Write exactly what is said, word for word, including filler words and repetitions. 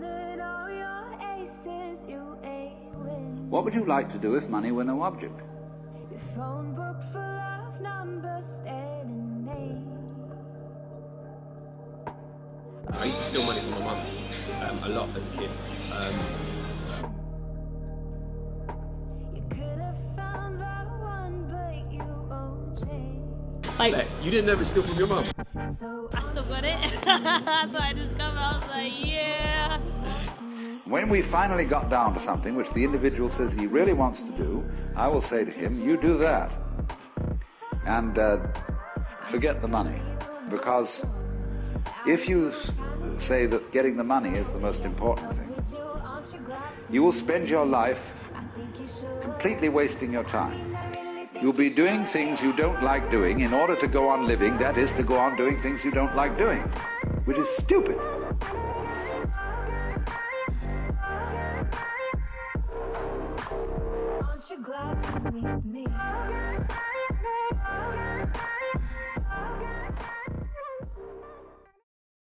counted all your aces, you ain't win. What would you like to do if money were no object? Your phone book full of numbers and names. I used to steal money from my mum um, a lot as a kid. Um, Like, like, you didn't ever steal from your mom. I still got it. That's what I discovered. I was like, yeah. When we finally got down to something which the individual says he really wants to do, I will say to him, you do that. And uh, forget the money. Because if you say that getting the money is the most important thing, you will spend your life completely wasting your time. You'll be doing things you don't like doing in order to go on living, that is, to go on doing things you don't like doing, which is stupid. Aren't you glad to meet me?